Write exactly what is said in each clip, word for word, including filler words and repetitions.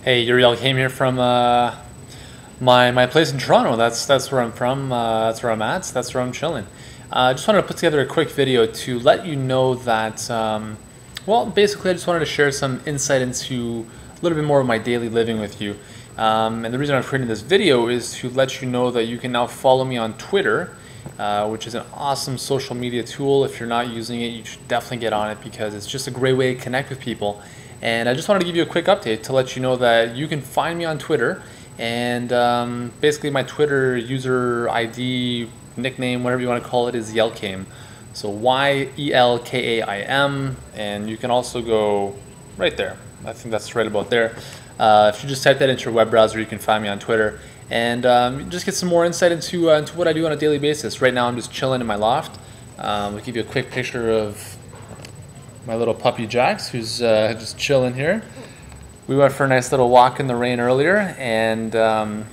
Hey, Yuri Elkaim here from uh, my my place in Toronto. That's that's where I'm from. Uh, that's where I'm at. That's where I'm chilling. I uh, just wanted to put together a quick video to let you know that. Um, well, basically, I just wanted to share some insight into a little bit more of my daily living with you. Um, and the reason I'm creating this video is to let you know that you can now follow me on Twitter, uh, which is an awesome social media tool. If you're not using it, you should definitely get on it because it's just a great way to connect with people. And I just wanted to give you a quick update to let you know that you can find me on Twitter. And um, basically my Twitter user I D, nickname, whatever you want to call it, is Yelkaim. So Y E L K A I M. And you can also go right there. I think that's right about there. Uh, if you just type that into your web browser, you can find me on Twitter. And um, just get some more insight into, uh, into what I do on a daily basis. Right now I'm just chilling in my loft. Um, I'll give you a quick picture of my little puppy Jax, who's uh, just chilling here. We went for a nice little walk in the rain earlier, and um,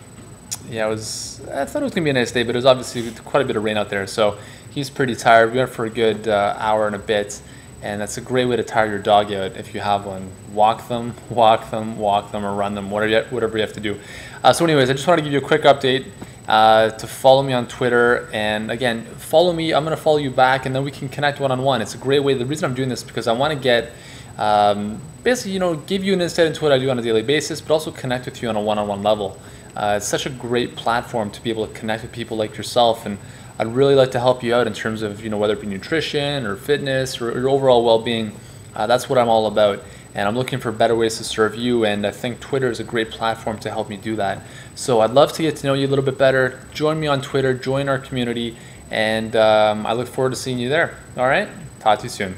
yeah, it was. I thought it was gonna be a nice day, but it was obviously quite a bit of rain out there, so he's pretty tired. We went for a good uh, hour and a bit, and that's a great way to tire your dog out if you have one. Walk them, walk them, walk them, or run them, whatever you, whatever you have to do. Uh, so, anyways, I just wanted to give you a quick update. Uh, to follow me on Twitter, and again, follow me. I'm gonna follow you back, and then we can connect one-on-one. It's a great way. The reason I'm doing this is because I want to get um, basically, you know, give you an insight into what I do on a daily basis, but also connect with you on a one-on-one level. Uh, it's such a great platform to be able to connect with people like yourself, and I'd really like to help you out in terms of, you know, whether it be nutrition or fitness or your overall well-being. Uh, that's what I'm all about. And I'm looking for better ways to serve you, and I think Twitter is a great platform to help me do that. So I'd love to get to know you a little bit better. Join me on Twitter, join our community, and um, I look forward to seeing you there. All right, talk to you soon.